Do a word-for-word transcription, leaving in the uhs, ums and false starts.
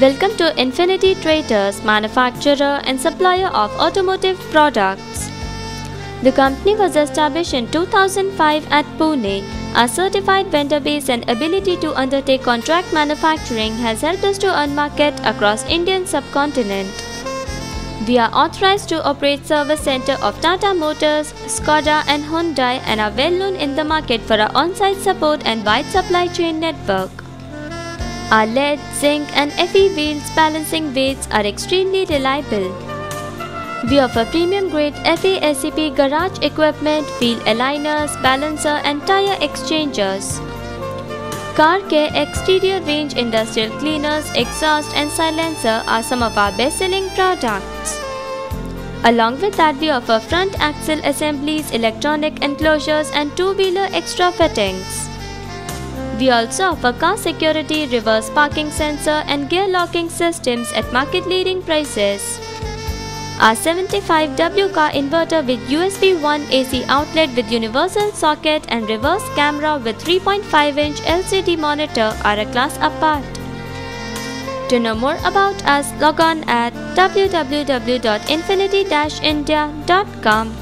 Welcome to Infinity Traders, manufacturer and supplier of automotive products. The company was established in two thousand five at Pune. Our certified vendor base and ability to undertake contract manufacturing has helped us to earn market across Indian subcontinent. We are authorized to operate service center of Tata Motors, Skoda and Hyundai and are well known in the market for our on-site support and wide supply chain network. Our lead, zinc and Fe wheels balancing weights are extremely reliable. We offer premium grade FASEP garage equipment, wheel aligners, balancer and tire exchangers. Car care exterior range, industrial cleaners, exhaust and silencer are some of our best selling products. Along with that, we offer front axle assemblies, electronic enclosures and two-wheeler extra fittings. We also offer car security, reverse parking sensor and gear locking systems at market leading prices. Our seventy-five watt car inverter with U S B one A C outlet with universal socket and reverse camera with three point five inch L C D monitor are a class apart. To know more about us, log on at w w w dot infinity dash india dot com.